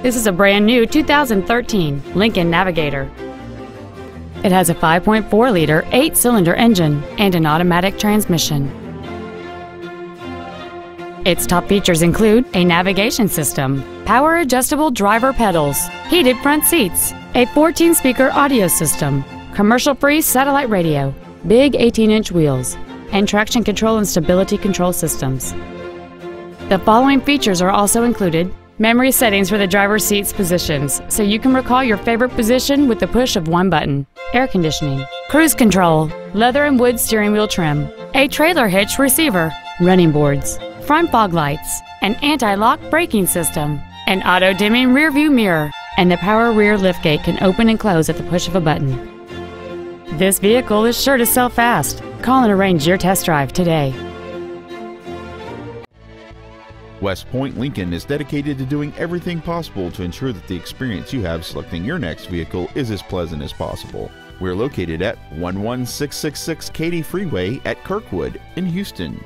This is a brand new 2013 Lincoln Navigator. It has a 5.4-liter 8-cylinder engine and an automatic transmission. Its top features include a navigation system, power-adjustable driver pedals, heated front seats, a 14-speaker audio system, commercial-free satellite radio, big 18-inch wheels, and traction control and stability control systems. The following features are also included: memory settings for the driver's seat's positions, so you can recall your favorite position with the push of one button, air conditioning, cruise control, leather and wood steering wheel trim, a trailer hitch receiver, running boards, front fog lights, an anti-lock braking system, an auto-dimming rearview mirror, and the power rear liftgate can open and close at the push of a button. This vehicle is sure to sell fast. Call and arrange your test drive today. West Point Lincoln is dedicated to doing everything possible to ensure that the experience you have selecting your next vehicle is as pleasant as possible. We're located at 11666 Katy Freeway at Kirkwood in Houston.